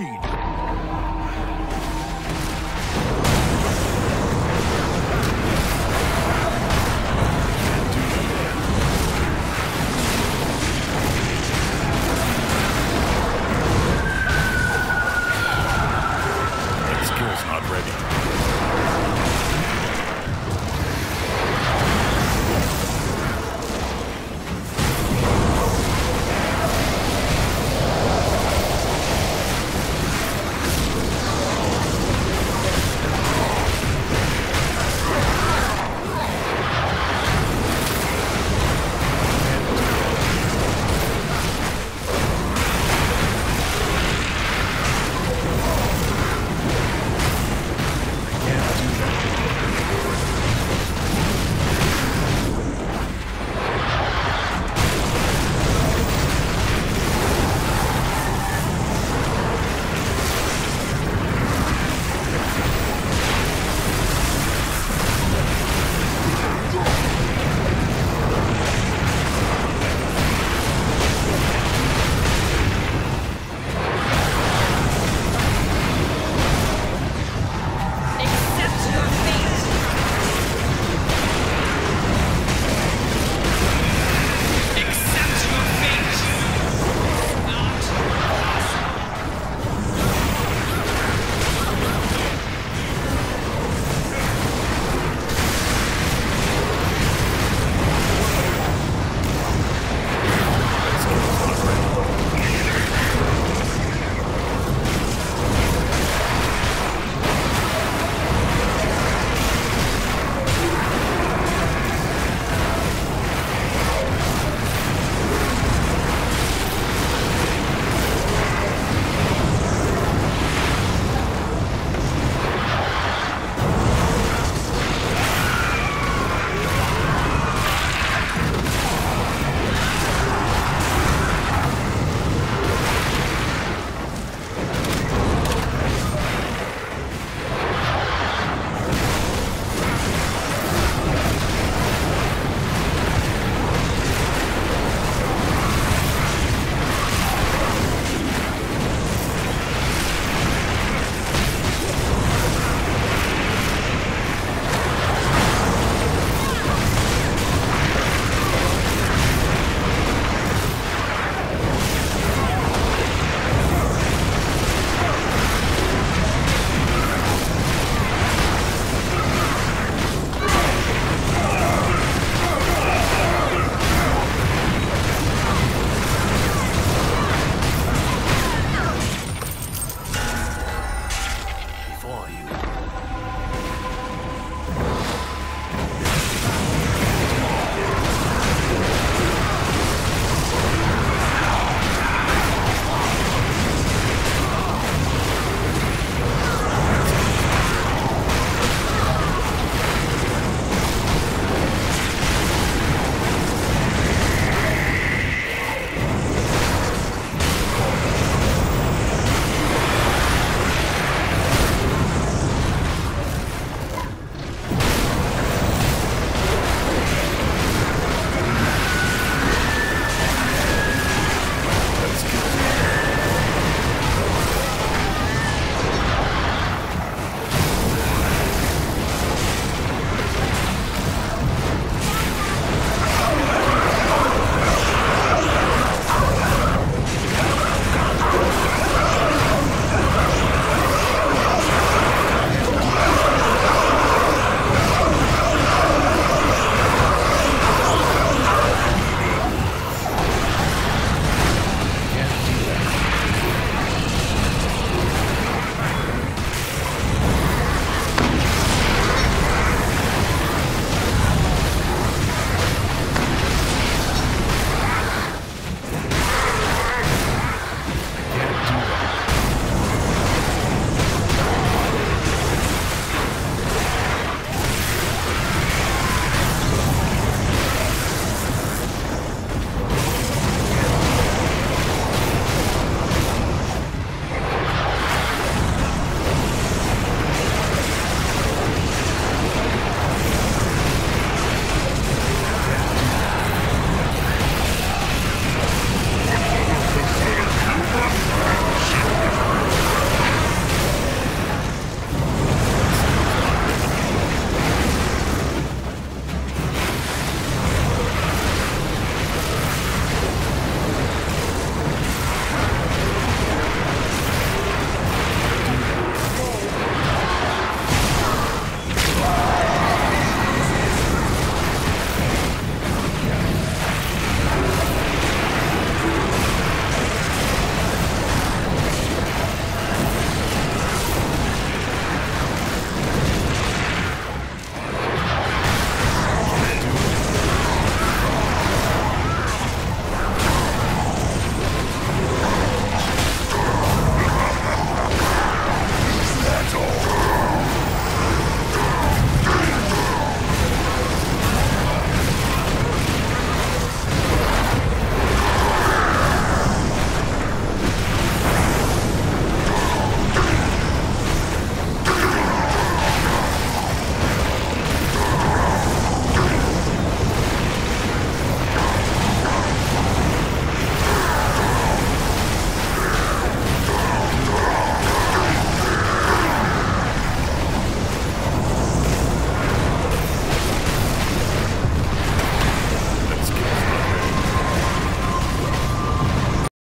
proceed.